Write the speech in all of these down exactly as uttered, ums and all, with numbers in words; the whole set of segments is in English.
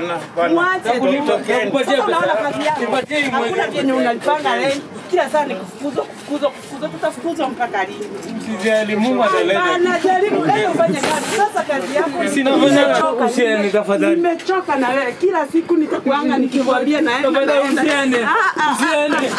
Bana, bana. Hakuna vyenye unalipanga leo. Kila saa ni kufukuzo, kufukuzo, kufukuzo, tutafukuzwa mpaka lini? Msijali Mungu analeta. Bana jaribu leo fanya kazi. Sasa kazi yako ni sinafanya usiende tafadhali. Nimechoka na wewe. Kila siku nitakuanga nikikwambia naenda. Tafadhali usiende. Usiende.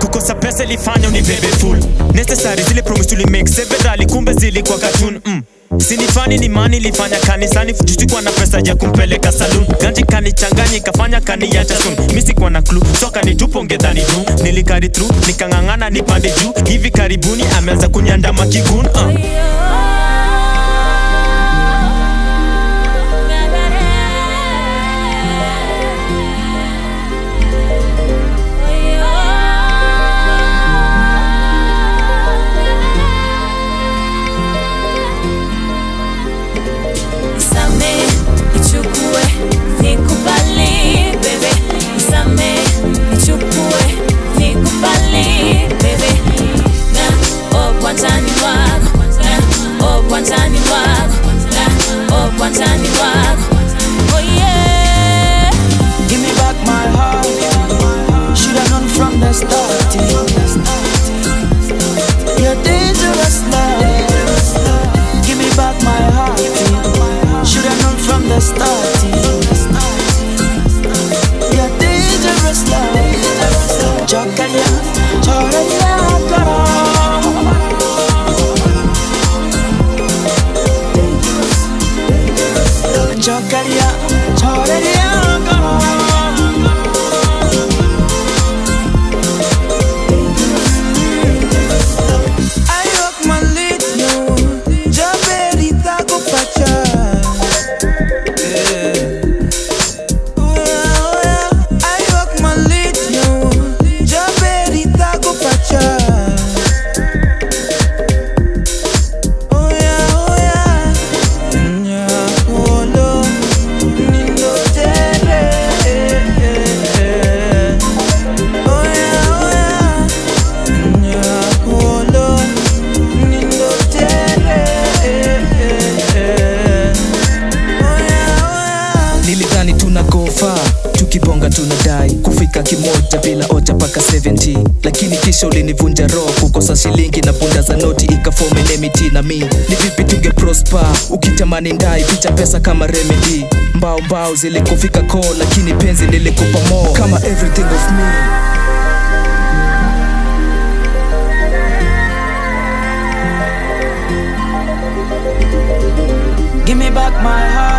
Kukosa pesa ilifanya unibebe full. Necessary zile promise tulimake severally kumbe zilikuwa cartoon. Mm. Sinifani ni mani lifanya kanisani fujuti kwa na pesa ya kumpeleka saloon. Ganji kanichanganyi kafanya kani ya chasun. Misi kwa na clue, soka ni tupo ngedhani juu. Nilikari through, nikangangana nipande juu. Hivi karibuni ameanza kunyandama kikun uh. Kibonga tunadai kufika kimoja bila ocha paka seventy. Lakini kisha ulinivunja roho kukosa shilingi na bunda za noti ikaform enmity na mimi. Ni vipi tunge prosper ukitamani ndai picha pesa kama remedy. Mbao mbao zilikufika call lakini penzi nilikupa more kama everything of me. Give me back my heart.